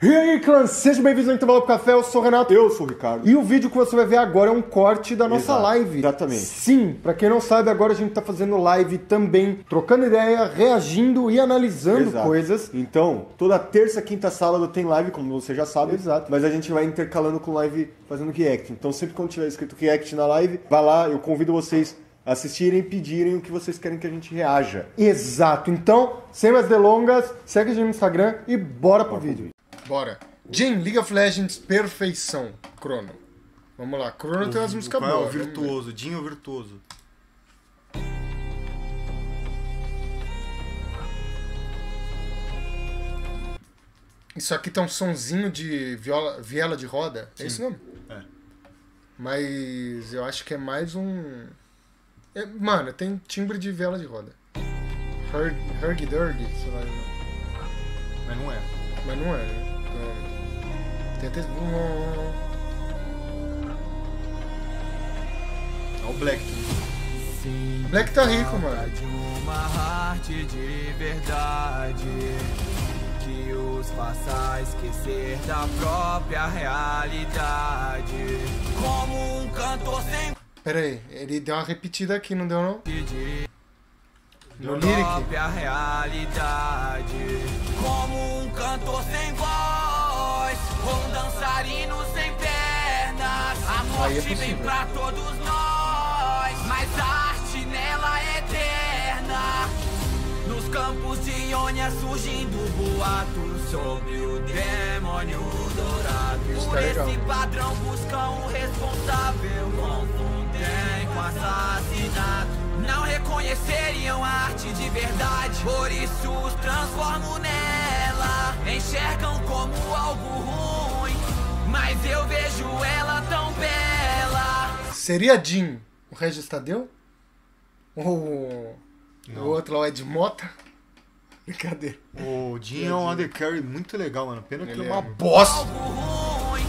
E aí, clã, sejam bem-vindos ao Intervalo pro Café, eu sou o Renato. Eu sou o Ricardo. E o vídeo que você vai ver agora é um corte da nossa live. Exatamente. Sim, pra quem não sabe, agora a gente tá fazendo live também, trocando ideia, reagindo e analisando coisas. Então, toda terça, quinta, sábado tem live, como você já sabe. Exato. Mas a gente vai intercalando com live fazendo react. Então, sempre quando tiver escrito react na live, vai lá, eu convido vocês a assistirem e pedirem o que vocês querem que a gente reaja. Exato. Então, sem mais delongas, segue a gente no Instagram e bora pro vídeo. Bora. Jhin, League of Legends, perfeição. Chrono. Vamos lá. Chrono tem umas músicas boas. É o Virtuoso. Jhin é o Virtuoso. Isso aqui tá um sonzinho de viela de roda? Sim. É esse nome? É. Mas eu acho que é mais um... É, mano, tem timbre de viela de roda. Hurg-durg, sei lá. Mas não é. Mas não é, né? Tem até... Olha o Black. Sim, Black tá rico, mano. De uma arte de verdade que os faça esquecer da própria realidade. Como um cantor sem... Pera aí, ele deu uma repetida aqui, não deu não? No lyric. A realidade, como um cantor sem voz, ou um dançarino sem pernas. A morte vem pra todos nós, mas a arte nela é eterna. Nos campos de Ionia surgindo boatos sobre o demônio dourado. Por esse padrão buscam o responsável, confundem com assassinato. Não reconheceriam a arte de verdade, por isso os transformo nela. Enxergam como algo ruim, mas eu vejo ela tão bela. Seria Jhin o Regis Tadeu? Ou o outro lá é de Mota? Brincadeira. O Jhin é um undercarry muito legal, mano. Pena que ele é uma bosta. Algo ruim,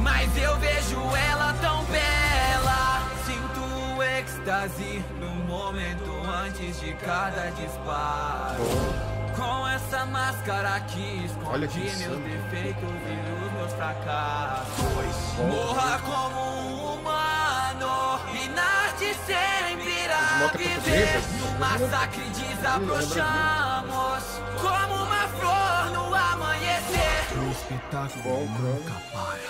mas eu vejo ela tão bela. Sinto êxtase no momento antes de cada disparo. Com essa máscara que esconde meus defeitos e os meus fracassos. Morra como um humano e nasce sempre irá viver. No massacre desabrochamos como uma flor no amanhecer. O espetáculo nunca para.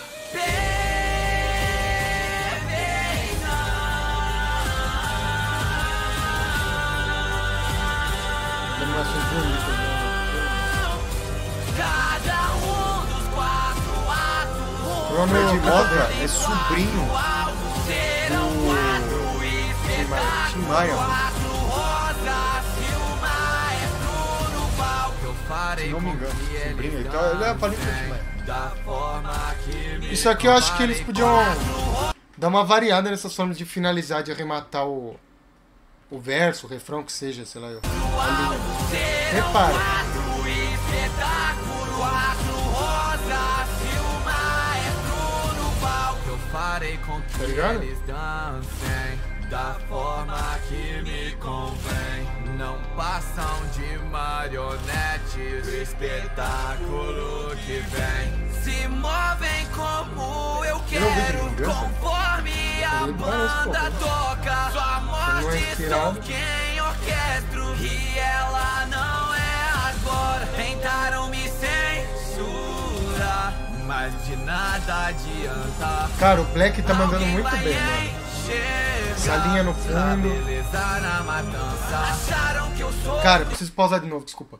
Cada um dos quatro atos. Chrono é de Mota, é sobrinho do Tim Maia. Se não me engano, sobrinho, então ele é parente do Tim Maia. Isso aqui eu acho que eles podiam dar uma variada nessas formas de finalizar, de arrematar o verso, o refrão, que seja, sei lá. Repare. Tá ligado? Da forma que me convém, não passam de marionetes. O espetáculo que vem se movem como eu quero, conforme a banda toca. Sua morte são quem orquestro e ela não é agora. Tentaram me censurar, mas de nada adianta. Cara, o Black tá mandando muito bem, mano. Essa linha no fundo. Cara, preciso pausar de novo, desculpa.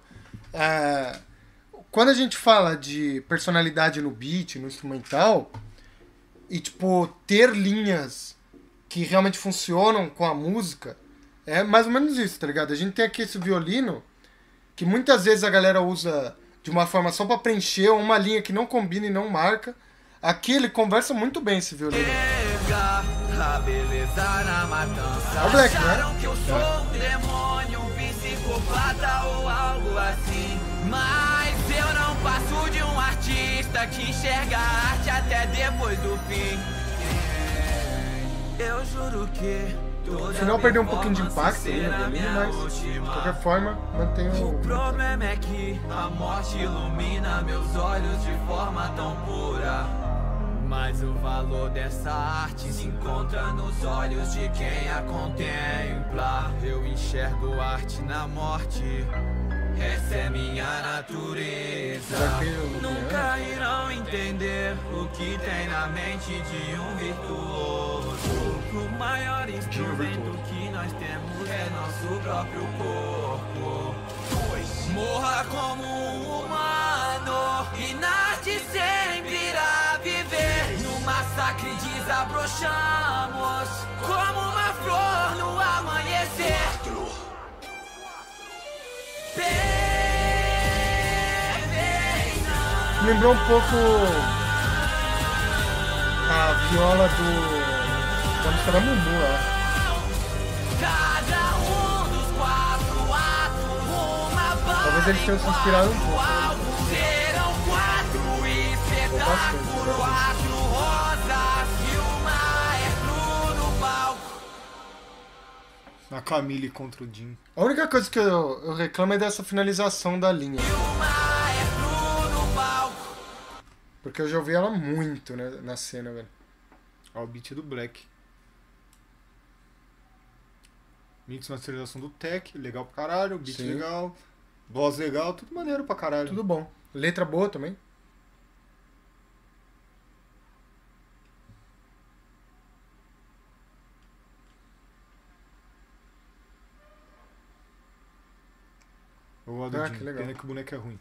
Quando a gente fala de personalidade no beat, no instrumental, e tipo, ter linhas que realmente funcionam com a música, é mais ou menos isso, tá ligado? A gente tem aqui esse violino, que muitas vezes a galera usa de uma forma só pra preencher uma linha que não combina e não marca. Aqui ele conversa muito bem, esse violino. A beleza na matança. Black, acharam que eu sou um demônio, um psicopata ou algo assim. Mas eu não passo de um artista que enxerga a arte até depois do fim. Eu juro que no final perdeu um pouquinho de impacto, mas de qualquer forma mantém o... O problema é que a morte ilumina meus olhos de forma Mas o valor dessa arte se encontra nos olhos de quem a contempla. Eu enxergo arte na morte, essa é minha natureza. Nunca irão entender o que tem na mente de um virtuoso. O maior instrumento que nós temos é nosso próprio corpo. Morra como um humano e na arte sempre irá viver. No massacre desabrochamos como uma flor no amanhecer. Lembrou um pouco a viola da música da Mumu, ó. Talvez eles tenham se inspirado um pouco. Ou bastante, né? Na Camille contra o Jhin. A única coisa que eu reclamo é dessa finalização da linha. Porque eu já ouvi ela muito, né, na cena, velho. Ó, o beat do Black. Mix masterização do Tech, legal pra caralho. Beat Sim. legal. Voz legal, tudo maneiro pra caralho. Tudo bom. Letra boa também. Eu adoro. Ah, que legal. Pena que o boneco é ruim.